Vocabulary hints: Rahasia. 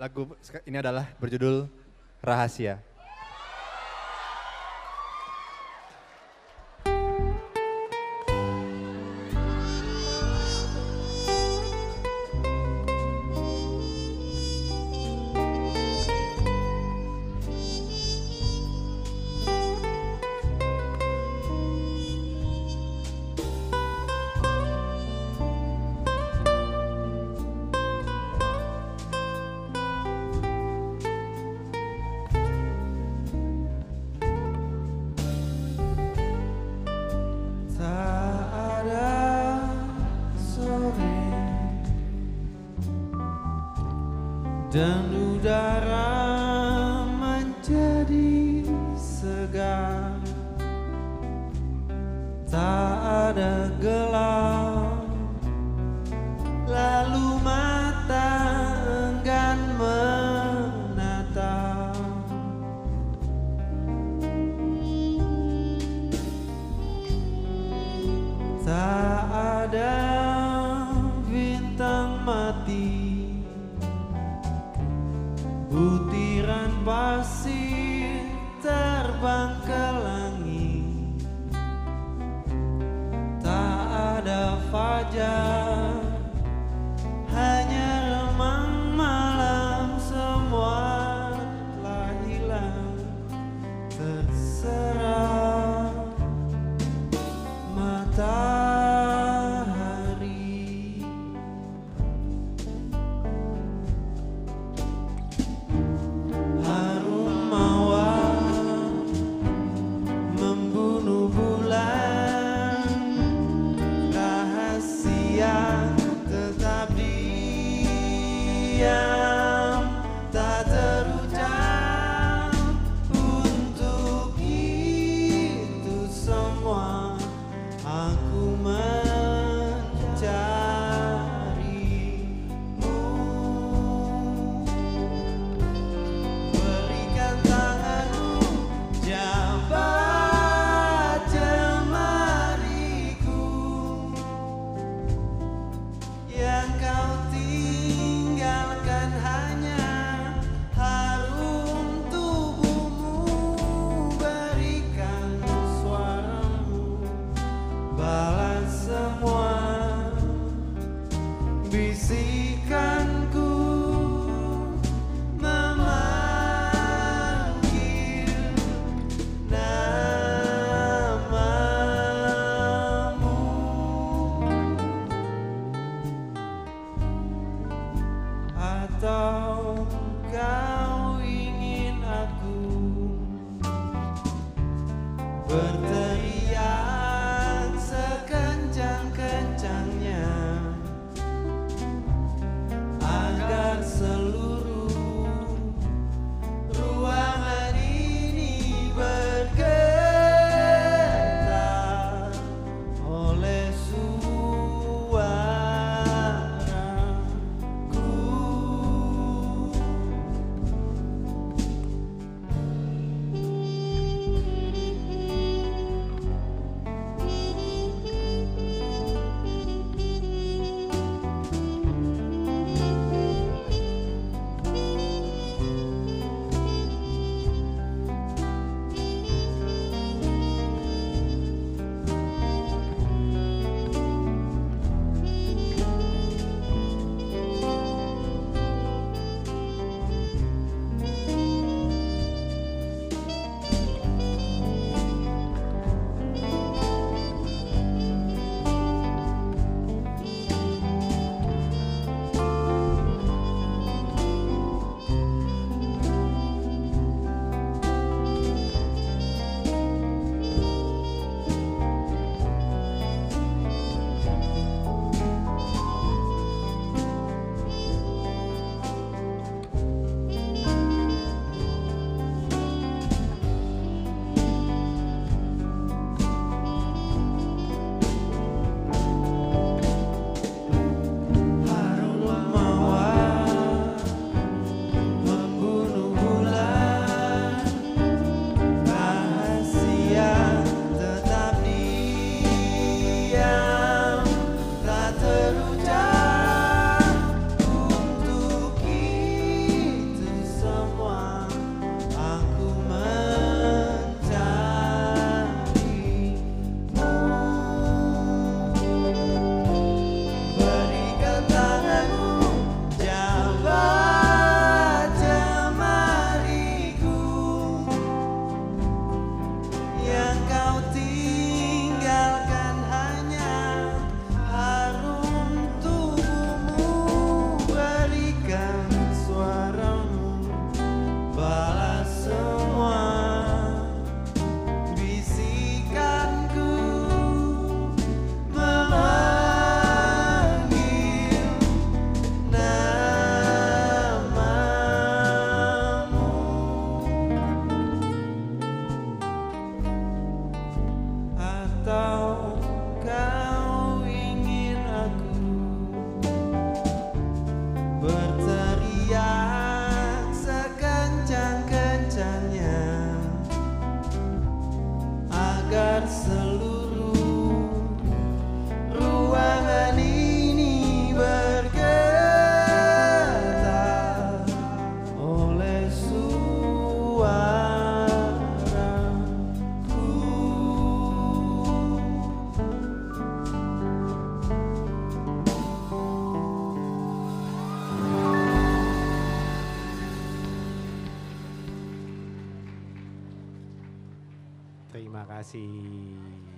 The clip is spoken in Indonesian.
Lagu ini adalah berjudul Rahasia. Dan udara menjadi segar, tak ada gelap, lalu mata enggan menatap. Tak ada bintang mati, butiran pasir terbang ke langit. Tak ada fajar, hanya remang malam. Semua telah hilang, terserah matahari. Tak terucap untuk itu semua aku mencarimu. Berikan tanganmu, jabat jemariku yang kau tinggalkan, hanya harum tubuhmu. Berikan suaramu, balas semua bisikanku. Atau kau ingin aku berteriak sekencang-kencangnya agar seluruh ruangan ini bergetar oleh suara. Terima kasih.